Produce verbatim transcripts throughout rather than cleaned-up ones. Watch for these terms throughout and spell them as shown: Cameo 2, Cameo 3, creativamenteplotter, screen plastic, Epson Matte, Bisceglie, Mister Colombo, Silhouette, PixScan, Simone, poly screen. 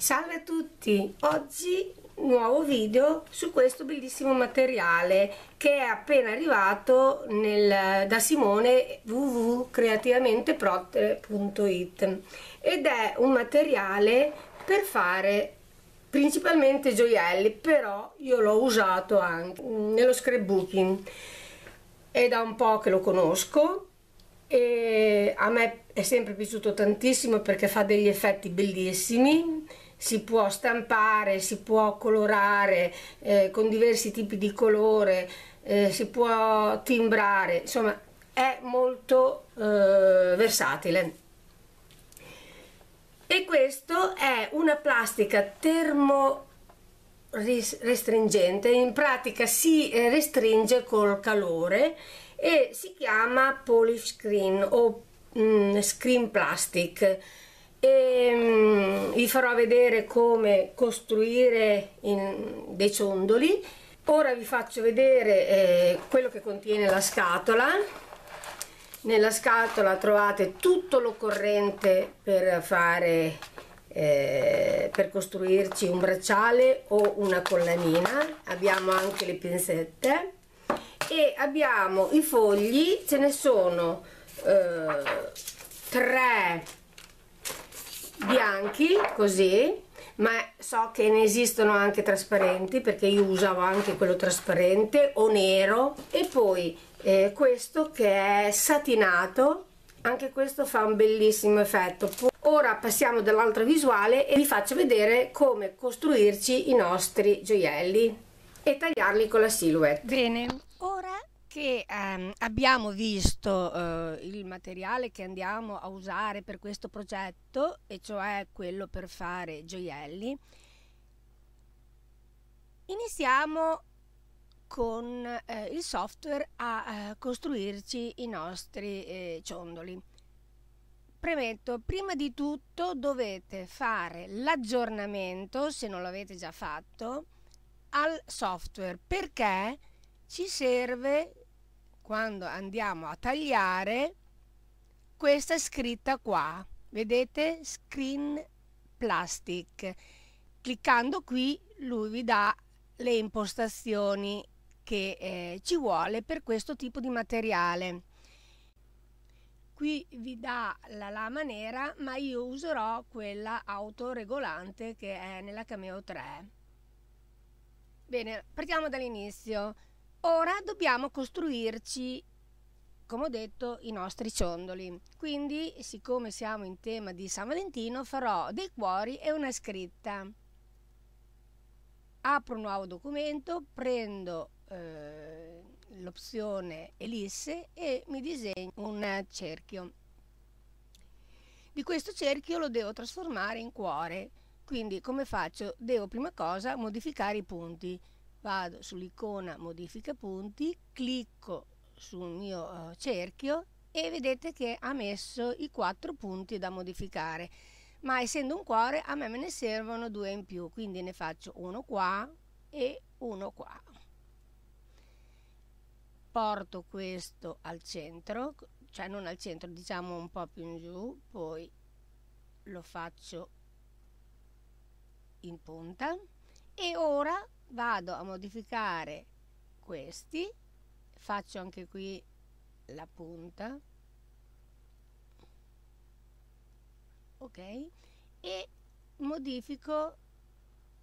Salve a tutti, oggi nuovo video su questo bellissimo materiale che è appena arrivato nel, da Simone w w w punto creativamente plotter punto it ed è un materiale per fare principalmente gioielli, però io l'ho usato anche nello scrapbooking, è da un po' che lo conosco e a me è sempre piaciuto tantissimo perché fa degli effetti bellissimi. Si può stampare, si può colorare eh, con diversi tipi di colore, eh, si può timbrare, insomma è molto eh, versatile. E questo è una plastica termo restringente, in pratica si restringe col calore e si chiama poly screen o mm, screen plastic. E, um, vi farò vedere come costruire in dei ciondoli. Ora vi faccio vedere eh, quello che contiene la scatola. Nella scatola trovate tutto l'occorrente per fare eh, per costruirci un bracciale o una collanina. Abbiamo anche le pinzette e abbiamo i fogli, ce ne sono eh, tre bianchi così, ma so che ne esistono anche trasparenti perché io usavo anche quello trasparente o nero, e poi eh, questo che è satinato, anche questo fa un bellissimo effetto. Ora passiamo dall'altra visuale e vi faccio vedere come costruirci i nostri gioielli e tagliarli con la Silhouette. Bene, ora che ehm, abbiamo visto eh, il materiale che andiamo a usare per questo progetto, e cioè quello per fare gioielli, iniziamo con eh, il software a eh, costruirci i nostri eh, ciondoli. Premetto, prima di tutto dovete fare l'aggiornamento, se non l'avete già fatto, al software, perché ci serve quando andiamo a tagliare questa scritta qua, vedete, screen plastic. Cliccando qui lui vi dà le impostazioni che eh, ci vuole per questo tipo di materiale. Qui vi dà la lama nera, ma io userò quella autoregolante che è nella Cameo tre. Bene, partiamo dall'inizio. Ora dobbiamo costruirci, come ho detto, i nostri ciondoli, quindi siccome siamo in tema di San Valentino farò dei cuori e una scritta. Apro un nuovo documento, prendo eh, l'opzione ellisse e mi disegno un cerchio. Di questo cerchio lo devo trasformare in cuore, quindi come faccio? Devo prima cosa modificare i punti. Vado sull'icona modifica punti, clicco sul mio cerchio e vedete che ha messo i quattro punti da modificare, ma essendo un cuore a me me ne servono due in più, quindi ne faccio uno qua e uno qua. Porto questo al centro, cioè non al centro, diciamo un po' più in giù, poi lo faccio in punta e ora vado a modificare questi, faccio anche qui la punta, ok, e modifico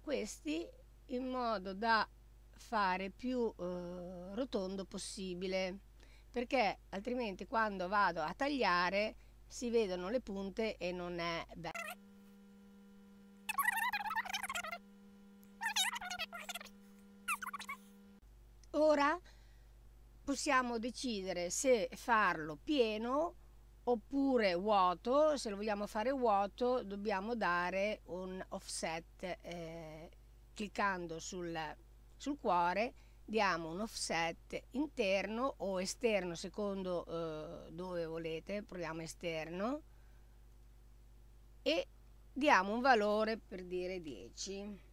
questi in modo da fare più eh, rotondo possibile, perché altrimenti quando vado a tagliare si vedono le punte e non è bello. Ora possiamo decidere se farlo pieno oppure vuoto. Se lo vogliamo fare vuoto dobbiamo dare un offset, eh, cliccando sul, sul cuore diamo un offset interno o esterno secondo eh, dove volete, proviamo esterno e diamo un valore, per dire dieci.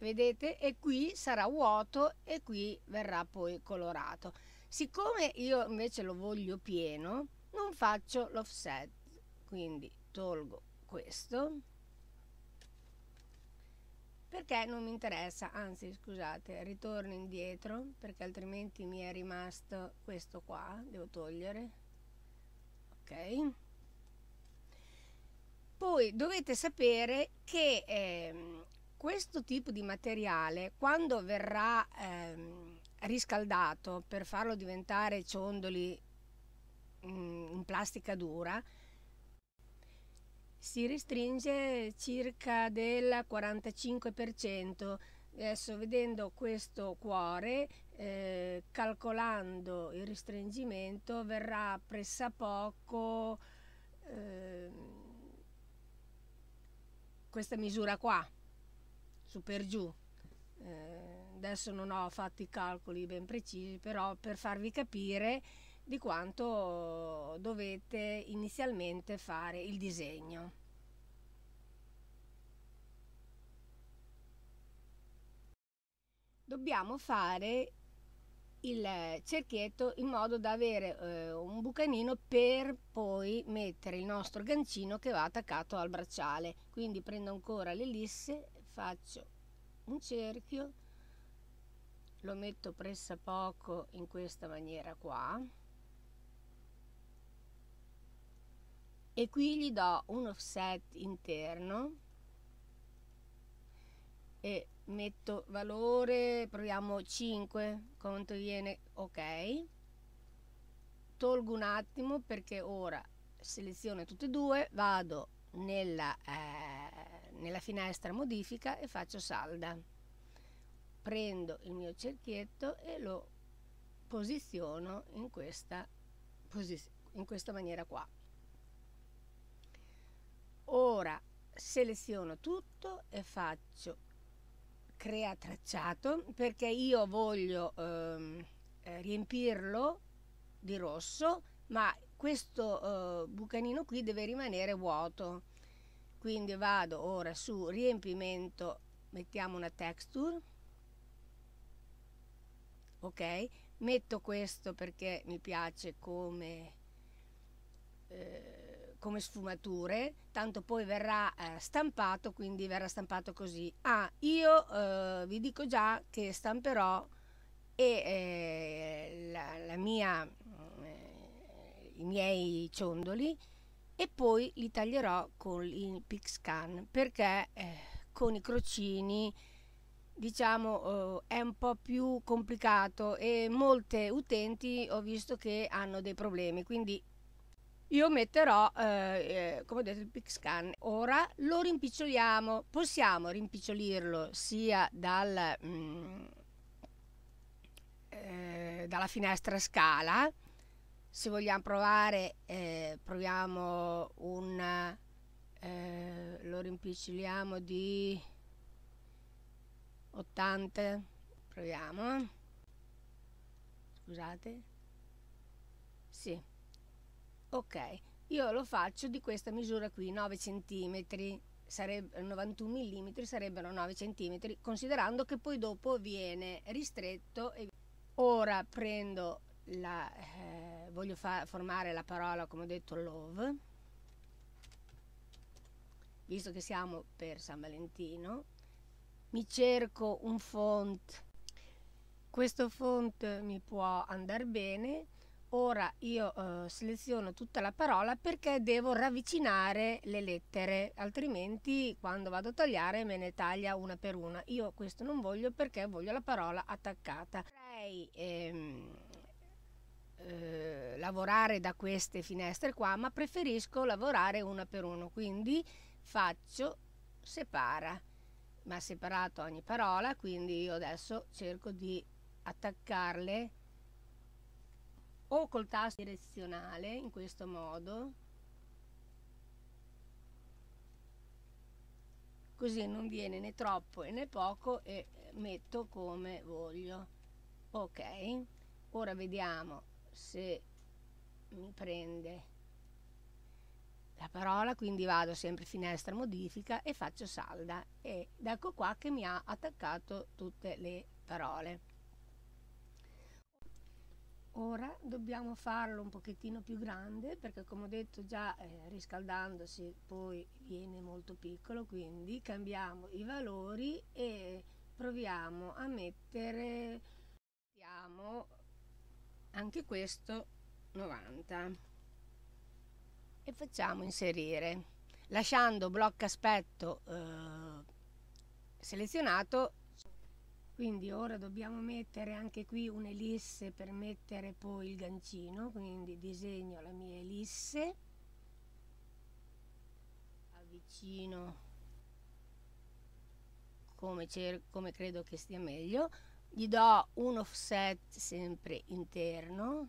Vedete? E qui sarà vuoto e qui verrà poi colorato. Siccome io invece lo voglio pieno, non faccio l'offset, quindi tolgo questo perché non mi interessa, anzi scusate, ritorno indietro perché altrimenti mi è rimasto questo qua, devo togliere, ok. Poi dovete sapere che ehm, questo tipo di materiale quando verrà ehm, riscaldato per farlo diventare ciondoli mh, in plastica dura si restringe circa del quarantacinque per cento. Adesso vedendo questo cuore, eh, calcolando il restringimento, verrà pressappoco eh, questa misura qua, su per giù. Eh, adesso non ho fatto i calcoli ben precisi, però per farvi capire di quanto dovete inizialmente fare il disegno. Dobbiamo fare il cerchietto in modo da avere eh, un bucanino per poi mettere il nostro gancino che va attaccato al bracciale. Quindi prendo ancora l'ellisse, faccio un cerchio, lo metto pressappoco in questa maniera qua e qui gli do un offset interno e metto valore, proviamo cinque, quanto viene, ok. Tolgo un attimo perché ora seleziono tutte e due, vado nella, eh, nella finestra modifica e faccio salda, prendo il mio cerchietto e lo posiziono in questa, posiz- in questa maniera qua. Ora seleziono tutto e faccio crea tracciato perché io voglio ehm, riempirlo di rosso, ma questo eh, bucanino qui deve rimanere vuoto. Quindi vado ora su riempimento, mettiamo una texture, ok, metto questo perché mi piace come eh, come sfumature, tanto poi verrà eh, stampato, quindi verrà stampato così. Ah, io eh, vi dico già che stamperò e eh, la, la mia eh, i miei ciondoli e poi li taglierò con il PixScan perché eh, con i crocini diciamo eh, è un po' più complicato e molte utenti ho visto che hanno dei problemi, quindi io metterò, eh, come ho detto, il PixScan. Ora lo rimpiccioliamo, possiamo rimpicciolirlo sia dal, mm, eh, dalla finestra scala, se vogliamo provare, eh, proviamo un, eh, lo rimpiccioliamo di ottanta, proviamo, scusate, sì. Ok, io lo faccio di questa misura qui, nove centimetri, sarebbe, novantuno millimetri sarebbero nove centimetri, considerando che poi dopo viene ristretto. E ora prendo la, eh, voglio formare la parola, come ho detto, love, visto che siamo per San Valentino. Mi cerco un font, questo font mi può andare bene. Ora io eh, seleziono tutta la parola perché devo ravvicinare le lettere, altrimenti quando vado a tagliare me ne taglia una per una. Io questo non voglio perché voglio la parola attaccata. Potrei ehm, eh, lavorare da queste finestre qua, ma preferisco lavorare una per uno, quindi faccio separa, ma ha separato ogni parola, quindi io adesso cerco di attaccarle o col tasto direzionale in questo modo, così non viene né troppo né poco e metto come voglio. Ok, ora vediamo se mi prende la parola, quindi vado sempre finestra modifica e faccio salda ed ecco qua che mi ha attaccato tutte le parole. Ora dobbiamo farlo un pochettino più grande perché, come ho detto già, eh, riscaldandosi poi viene molto piccolo, quindi cambiamo i valori e proviamo a mettere anche questo novanta e facciamo inserire, lasciando blocco aspetto eh, selezionato. Quindi ora dobbiamo mettere anche qui un'elisse per mettere poi il gancino, quindi disegno la mia elisse, avvicino come, come credo che stia meglio, gli do un offset sempre interno,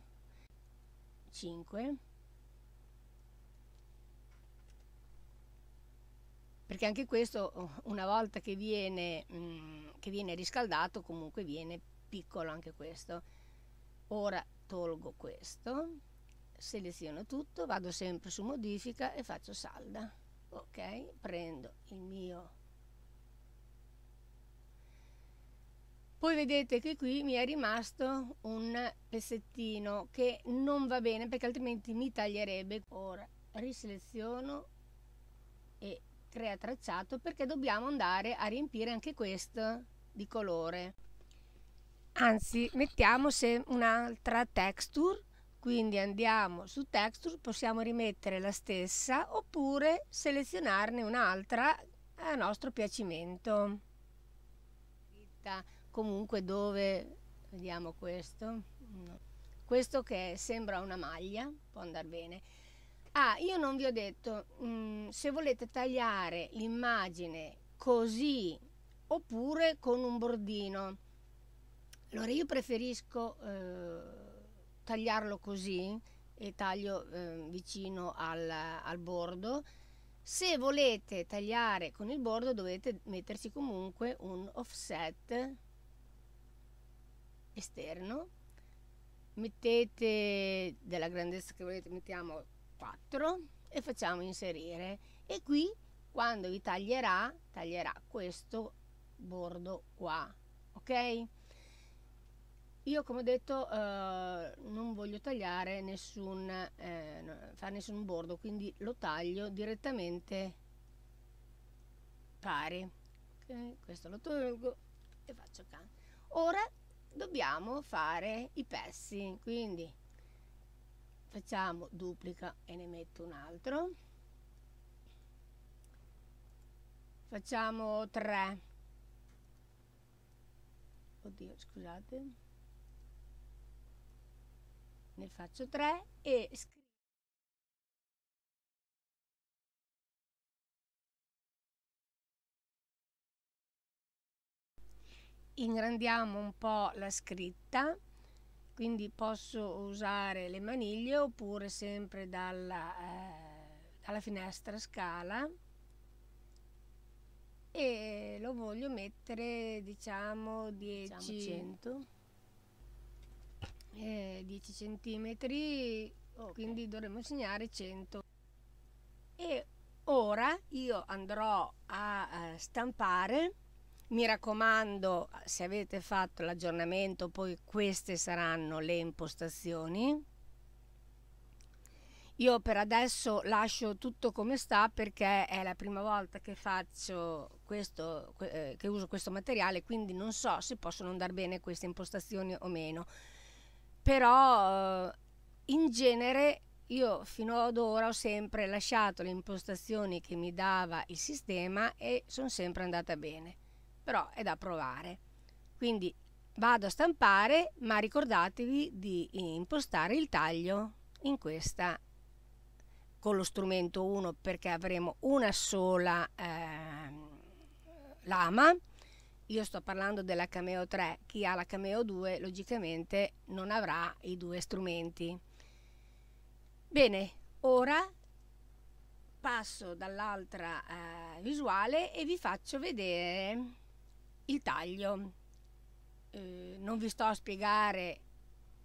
cinque, perché anche questo una volta che viene, mh, che viene riscaldato comunque viene piccolo anche questo. Ora tolgo questo, seleziono tutto, vado sempre su modifica e faccio salda. Ok, prendo il mio, poi vedete che qui mi è rimasto un pezzettino che non va bene perché altrimenti mi taglierebbe. Ora riseleziono e crea tracciato, perché dobbiamo andare a riempire anche questo di colore, anzi mettiamo un'altra texture, quindi andiamo su texture, possiamo rimettere la stessa oppure selezionarne un'altra a nostro piacimento. Comunque dove vediamo questo questo che sembra una maglia può andare bene. Ah, io non vi ho detto, mh, se volete tagliare l'immagine così oppure con un bordino. Allora io preferisco eh, tagliarlo così e taglio eh, vicino al, al bordo. Se volete tagliare con il bordo dovete metterci comunque un offset esterno. Mettete della grandezza che volete, mettiamo quattro e facciamo inserire, e qui quando vi taglierà taglierà questo bordo qua, ok? Io, come ho detto, eh, non voglio tagliare nessun eh, fare nessun bordo, quindi lo taglio direttamente pari, okay? Questo lo tolgo e faccio can. Ora dobbiamo fare i pezzi, quindi facciamo duplica e ne metto un altro, facciamo tre, oddio scusate, ne faccio tre e scrivo ingrandiamo un po' la scritta. Quindi posso usare le maniglie oppure sempre dalla, eh, dalla finestra scala, e lo voglio mettere diciamo dieci, diciamo cento. Eh, dieci centimetri, okay. Quindi dovremmo segnare cento. E ora io andrò a, a stampare. Mi raccomando, se avete fatto l'aggiornamento, poi queste saranno le impostazioni. Io per adesso lascio tutto come sta perché è la prima volta che faccio questo, eh, che uso questo materiale, quindi non so se possono andare bene queste impostazioni o meno. Però eh, in genere io fino ad ora ho sempre lasciato le impostazioni che mi dava il sistema e sono sempre andata bene. Però è da provare, quindi vado a stampare, ma ricordatevi di impostare il taglio in questa con lo strumento uno, perché avremo una sola eh, lama. Io sto parlando della Cameo tre, chi ha la Cameo due logicamente non avrà i due strumenti. Bene, ora passo dall'altra eh, visuale e vi faccio vedere il taglio. Eh, non vi sto a spiegare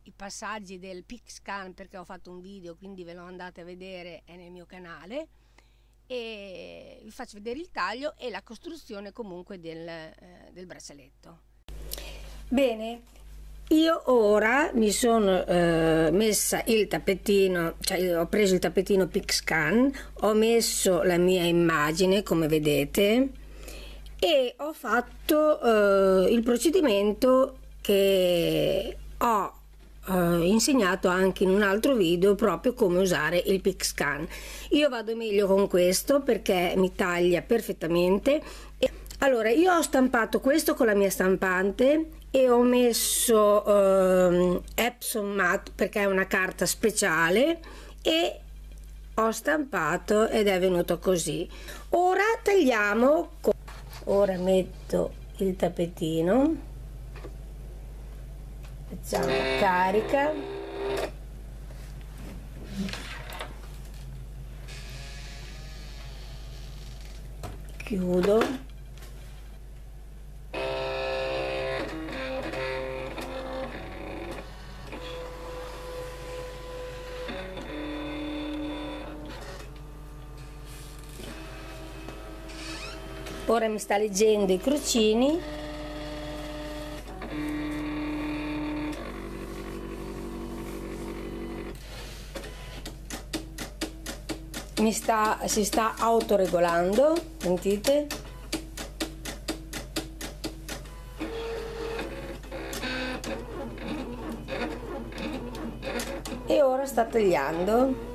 i passaggi del PixScan perché ho fatto un video, quindi ve lo andate a vedere, è nel mio canale, e vi faccio vedere il taglio e la costruzione comunque del, eh, del braccialetto. Bene, Io ora mi sono eh, messa il tappetino, cioè ho preso il tappetino PixScan, ho messo la mia immagine come vedete e ho fatto eh, il procedimento che ho eh, insegnato anche in un altro video, proprio come usare il PixScan. Io vado meglio con questo perché mi taglia perfettamente. Allora, io ho stampato questo con la mia stampante e ho messo eh, Epson Matte perché è una carta speciale e ho stampato ed è venuto così. Ora tagliamo con... Ora metto il tappetino, facciamo carica, chiudo, ora mi sta leggendo i crocini. Mi sta, si sta autoregolando, sentite? E ora sta tagliando.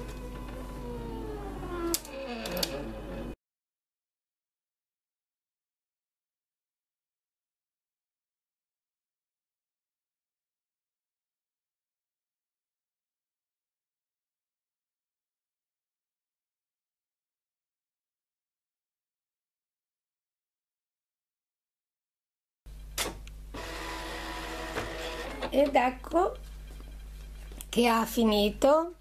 Ed ecco che ha finito.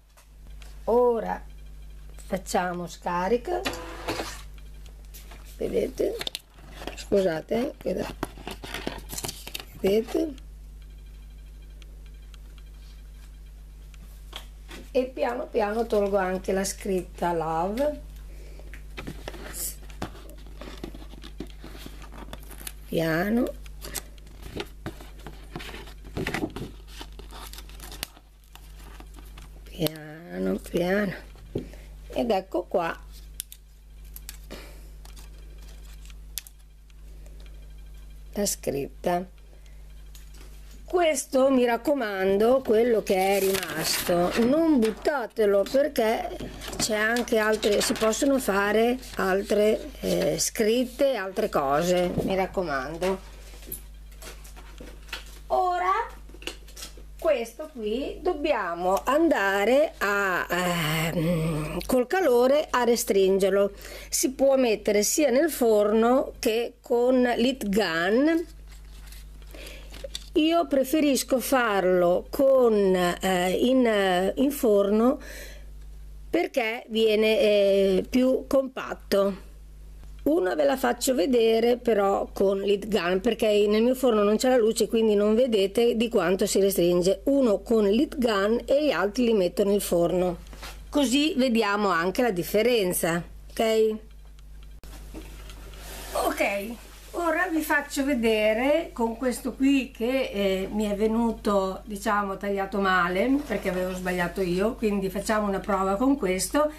Ora facciamo scarica, vedete, scusate, eh, vedete, e piano piano tolgo anche la scritta love, piano. Piano piano, ed ecco qua la scritta. Questo, mi raccomando, quello che è rimasto non buttatelo, perché c'è anche altre, si possono fare altre eh, scritte, altre cose, mi raccomando. Ora questo qui dobbiamo andare a eh, col calore a restringerlo. Si può mettere sia nel forno che con l'heat gun. Io preferisco farlo con eh, in, in forno perché viene eh, più compatto. Una ve la faccio vedere però con l'heat gun, perché nel mio forno non c'è la luce, quindi non vedete di quanto si restringe. Uno con l'heat gun e gli altri li metto nel forno, così vediamo anche la differenza. Ok, ok, ora vi faccio vedere con questo qui che eh, mi è venuto, diciamo, tagliato male perché avevo sbagliato io, quindi facciamo una prova con questo.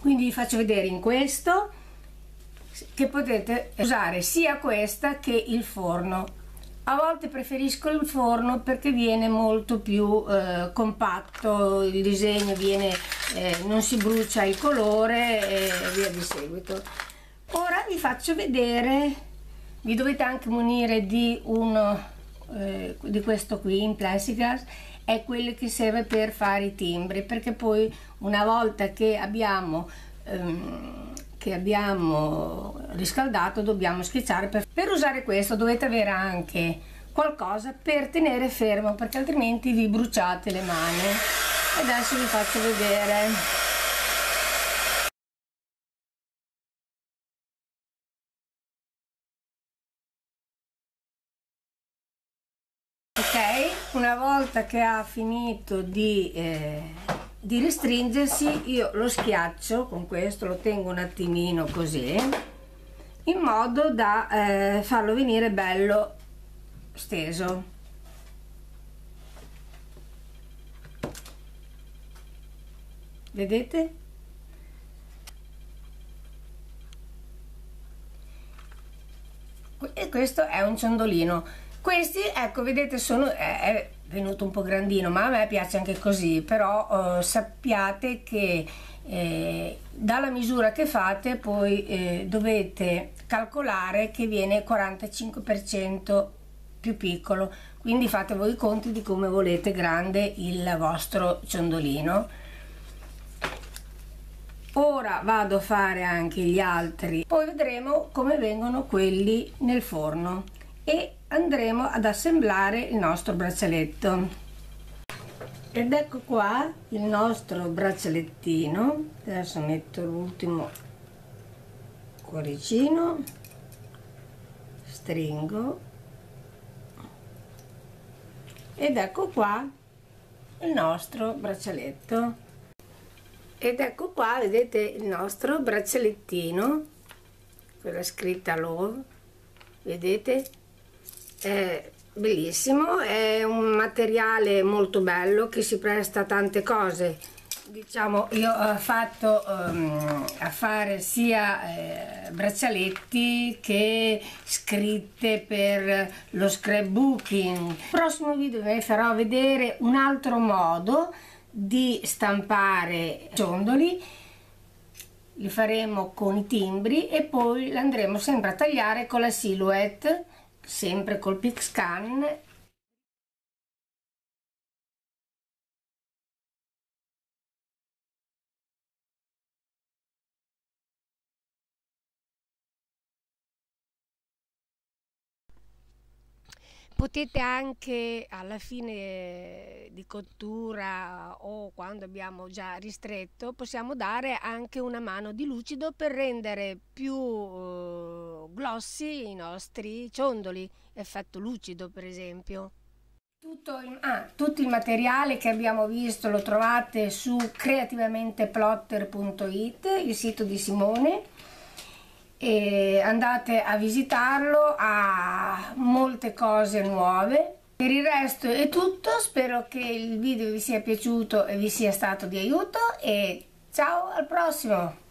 Quindi vi faccio vedere in questo che potete usare sia questa che il forno. A volte preferisco il forno perché viene molto più eh, compatto il disegno, viene, eh, non si brucia il colore e via di seguito. Ora vi faccio vedere, vi dovete anche munire di uno eh, di questo qui in plasticglass, è quello che serve per fare i timbri, perché poi una volta che abbiamo ehm, che abbiamo riscaldato dobbiamo schiacciare. Per, per usare questo dovete avere anche qualcosa per tenere fermo, perché altrimenti vi bruciate le mani. E adesso vi faccio vedere. Ok, una volta che ha finito di eh, di restringersi, io lo schiaccio con questo, lo tengo un attimino così in modo da eh, farlo venire bello steso. Vedete? E questo è un ciondolino. Questi, ecco, vedete, sono... è, è venuto un po' grandino, ma a me piace anche così, però eh, sappiate che eh, dalla misura che fate poi eh, dovete calcolare che viene quarantacinque per cento più piccolo, quindi fate voi i conti di come volete grande il vostro ciondolino. Ora vado a fare anche gli altri, poi vedremo come vengono quelli nel forno e andremo ad assemblare il nostro braccialetto. Ed ecco qua il nostro braccialettino. Adesso metto l'ultimo cuoricino, stringo ed ecco qua il nostro braccialetto. Ed ecco qua, vedete, il nostro braccialettino, quella scritta Love, vedete, è bellissimo, è un materiale molto bello che si presta a tante cose. Diciamo, io ho fatto um, a fare sia eh, braccialetti che scritte per lo scrapbooking. Nel prossimo video vi farò vedere un altro modo di stampare ciondoli, li faremo con i timbri e poi li andremo sempre a tagliare con la Silhouette, sempre col PixScan. Potete anche alla fine di cottura o quando abbiamo già ristretto, possiamo dare anche una mano di lucido per rendere più eh, glossy i nostri ciondoli, effetto lucido per esempio. Tutto il, ah, tutto il materiale che abbiamo visto lo trovate su creativamente plotter punto it, il sito di Simone. E andate a visitarlo, ha molte cose nuove. Per il resto è tutto, spero che il video vi sia piaciuto e vi sia stato di aiuto e ciao, al prossimo!